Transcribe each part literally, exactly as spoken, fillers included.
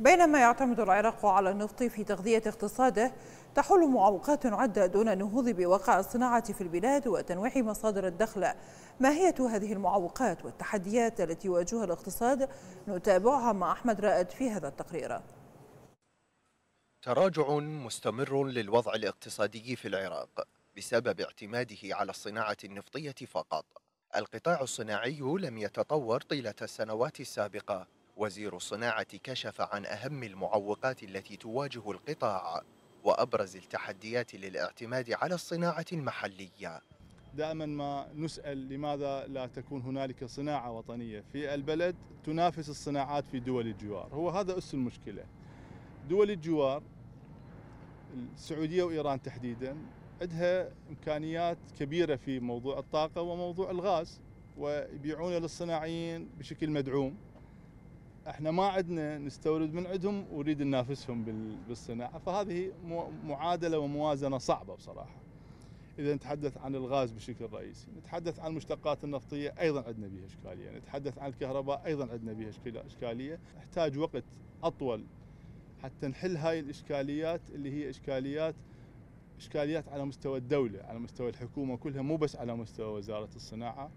بينما يعتمد العراق على النفط في تغذية اقتصاده، تحل معوقات عدة دون النهوض بواقع الصناعة في البلاد وتنويع مصادر الدخل. ما هي هذه المعوقات والتحديات التي يواجهها الاقتصاد؟ نتابعها مع أحمد رائد في هذا التقرير. تراجع مستمر للوضع الاقتصادي في العراق بسبب اعتماده على الصناعة النفطية فقط. القطاع الصناعي لم يتطور طيلة السنوات السابقة. وزير الصناعة كشف عن أهم المعوقات التي تواجه القطاع وأبرز التحديات للاعتماد على الصناعة المحلية. دائما ما نسأل لماذا لا تكون هنالك صناعة وطنية في البلد تنافس الصناعات في دول الجوار؟ هو هذا أس المشكلة. دول الجوار السعودية وإيران تحديدا عندها إمكانيات كبيرة في موضوع الطاقة وموضوع الغاز ويبيعون للصناعيين بشكل مدعوم. احنا ما عندنا نستورد من عندهم ونريد ننافسهم بالصناعه، فهذه معادله وموازنه صعبه بصراحه. اذا نتحدث عن الغاز بشكل رئيسي، نتحدث عن المشتقات النفطيه ايضا عندنا بها اشكاليه، نتحدث عن الكهرباء ايضا عندنا بها اشكاليه، نحتاج وقت اطول حتى نحل هاي الاشكاليات اللي هي اشكاليات اشكاليات على مستوى الدوله، على مستوى الحكومه كلها، مو بس على مستوى وزاره الصناعه.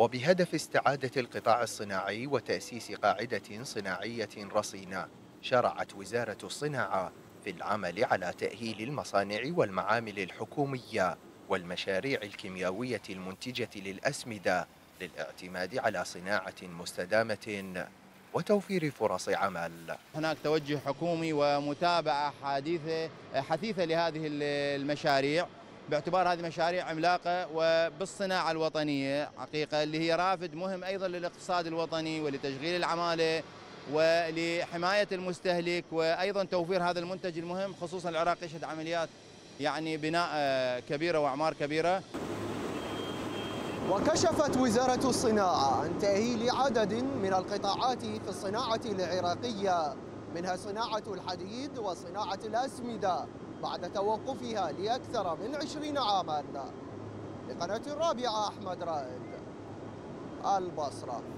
وبهدف استعادة القطاع الصناعي وتأسيس قاعدة صناعية رصينة، شرعت وزارة الصناعة في العمل على تأهيل المصانع والمعامل الحكومية والمشاريع الكيميائية المنتجة للأسمدة للاعتماد على صناعة مستدامة وتوفير فرص عمل. هناك توجه حكومي ومتابعة حديثة حثيثة لهذه المشاريع، باعتبار هذه مشاريع عملاقة وبالصناعة الوطنية حقيقة، اللي هي رافد مهم أيضا للاقتصاد الوطني ولتشغيل العمالة ولحماية المستهلك، وأيضا توفير هذا المنتج المهم، خصوصا العراق يشهد عمليات يعني بناء كبيرة وأعمار كبيرة. وكشفت وزارة الصناعة عن تأهيل عدد من القطاعات في الصناعة العراقية، منها صناعة الحديد وصناعة الأسمدة، بعد توقفها لأكثر من عشرين عاماً. لقناة الرابعة، أحمد رائد، البصرة.